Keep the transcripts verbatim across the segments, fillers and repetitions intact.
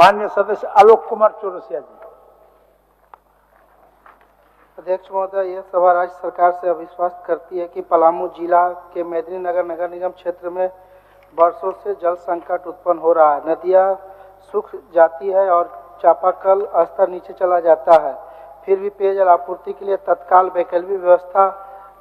माननीय सदस्य आलोक कुमार चौरसिया जी। अध्यक्ष महोदय, यह सभा राज्य सरकार से अविश्वास करती है कि पलामू जिला के मेदिनीनगर नगर निगम क्षेत्र में वर्षों से जल संकट उत्पन्न हो रहा है। नदियां सूख जाती है और चापाकल स्तर नीचे चला जाता है, फिर भी पेयजल आपूर्ति के लिए तत्काल वैकल्पिक व्यवस्था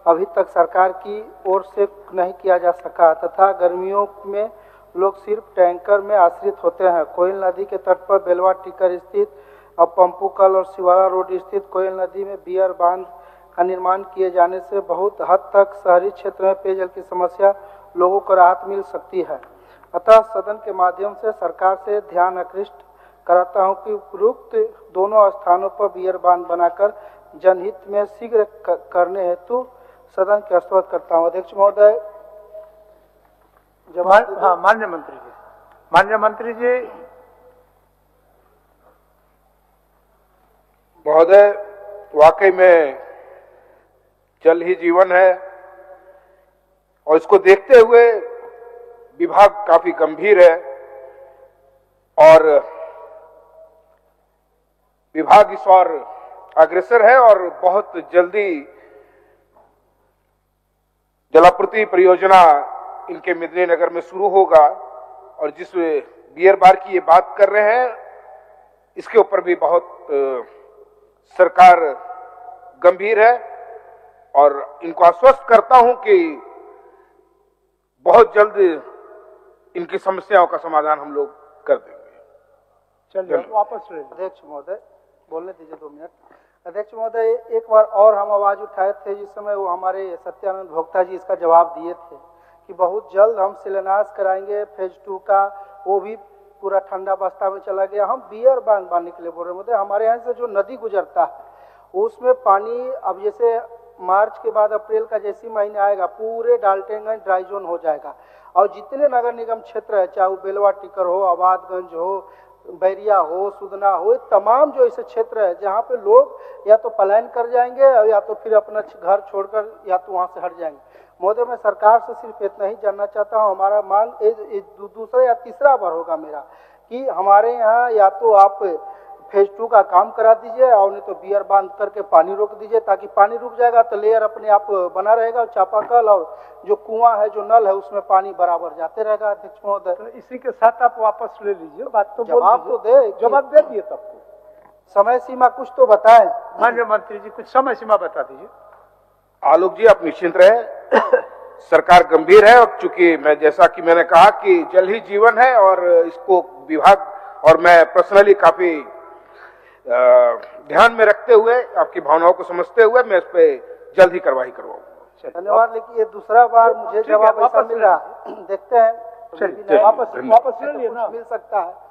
अभी तक सरकार की ओर से नहीं किया जा सका तथा गर्मियों में लोग सिर्फ टैंकर में आश्रित होते हैं। कोयल नदी के तट पर बेलवा टिकर स्थित अब पंपूकल और शिवाला रोड स्थित कोयल नदी में बियर बांध का निर्माण किए जाने से बहुत हद तक शहरी क्षेत्र में पेयजल की समस्या लोगों को राहत मिल सकती है। अतः सदन के माध्यम से सरकार से ध्यान आकृष्ट कराता हूं कि उपरोक्त दोनों स्थानों पर बियर बांध बनाकर जनहित में शीघ्र करने हेतु सदन के हस्तक्षेप करता हूं। अध्यक्ष महोदय, जवाब। माननीय मंत्री जी, माननीय मंत्री जी महोदय, वाकई में जल ही जीवन है और इसको देखते हुए विभाग काफी गंभीर है और विभाग इस ओर अग्रसर है और बहुत जल्दी जलापूर्ति परियोजना इनके मेदिनीनगर में शुरू होगा। और जिस बियर बार की ये बात कर रहे हैं, इसके ऊपर भी बहुत सरकार गंभीर है और इनको आश्वस्त करता हूं कि बहुत जल्द इनकी समस्याओं का समाधान हम लोग कर देंगे। चलिए वापस। अध्यक्ष महोदय, बोलने दीजिए दो मिनट। अध्यक्ष महोदय, एक बार और हम आवाज उठाए थे जिस समय वो हमारे सत्यानंद भोक्ता जी इसका जवाब दिए थे कि बहुत जल्द हम शिलान्यास कराएंगे फेज टू का, वो भी पूरा ठंडा अवस्था में चला गया। हम बियर बांध बांधने के लिए बोल रहे हैं। हमारे यहाँ से जो नदी गुजरता है उसमें पानी अब जैसे मार्च के बाद अप्रैल का जैसी महीने आएगा पूरे डाल्टनगंज ड्राई जोन हो जाएगा और जितने नगर निगम क्षेत्र है, चाहे वो बेलवा टिकर हो, अबाधगंज हो, बैरिया हो, सुदना हो, तमाम जो ऐसे क्षेत्र है जहाँ पे लोग या तो पलायन कर जाएंगे या तो फिर अपना घर छोड़कर या तो वहाँ से हट जाएंगे। महोदय, मैं सरकार से सिर्फ इतना ही जानना चाहता हूँ, हमारा मांग दूसरा या तीसरा बार होगा मेरा कि हमारे यहाँ या तो आप फेज टू का काम करा दीजिए और नहीं तो बियर बांध करके पानी रोक दीजिए, ताकि पानी रुक जाएगा तो लेयर अपने आप बना रहेगा और चापाकल और जो कुआं है, जो नल है, उसमें पानी बराबर जाते रहेगा। अध्यक्ष महोदय, इसी के साथ आप वापस ले लीजिए बात, तो जवाब तो दे जवाब दे दिए तब समय सीमा कुछ तो बताए। माननीय मंत्री जी, कुछ समय सीमा बता दीजिए। आलोक जी, आप निश्चिंत रहे, सरकार गंभीर है और चूंकि मैं जैसा कि मैंने कहा कि जल ही जीवन है और इसको विभाग और मैं पर्सनली काफी ध्यान में रखते हुए आपकी भावनाओं को समझते हुए मैं इस पर जल्द ही कार्रवाई करवाऊंगा। धन्यवाद। लेकिन ये दूसरा बार मुझे जवाब ऐसा मिल रहा, देखते हैं वापस वापस मिल सकता है।